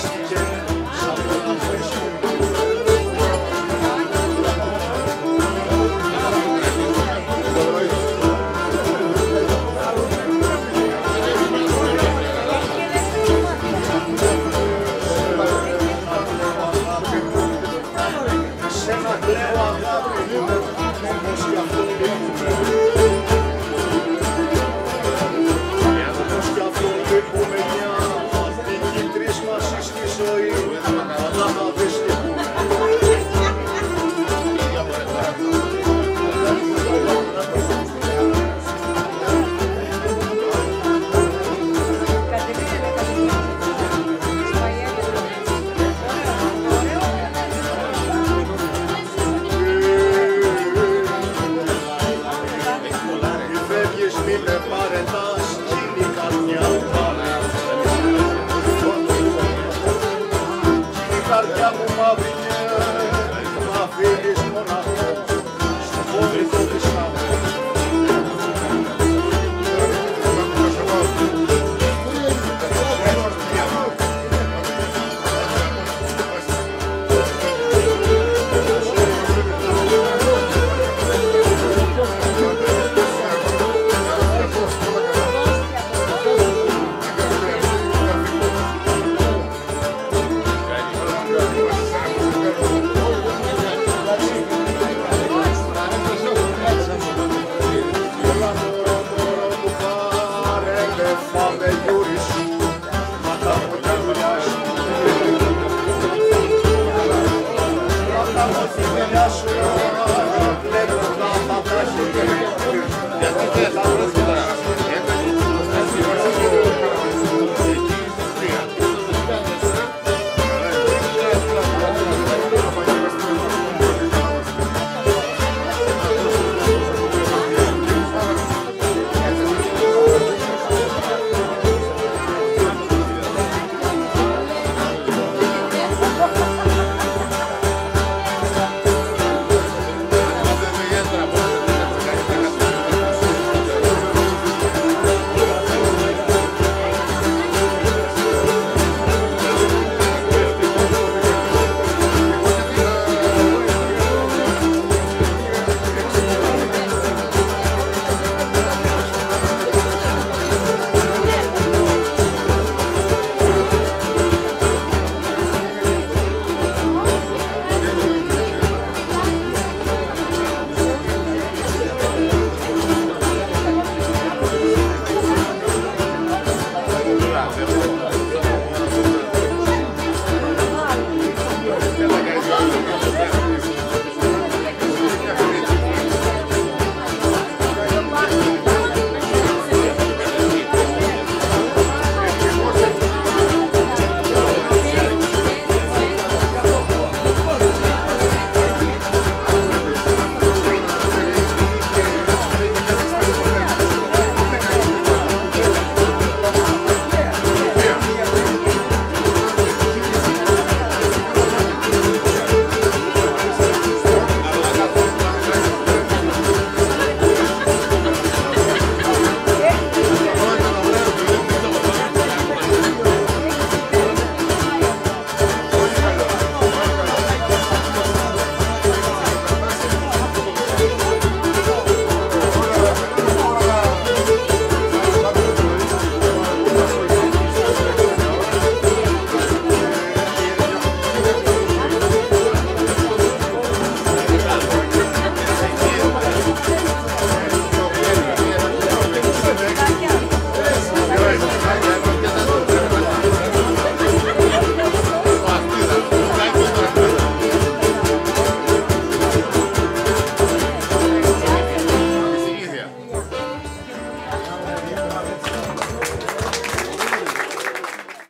știi ce.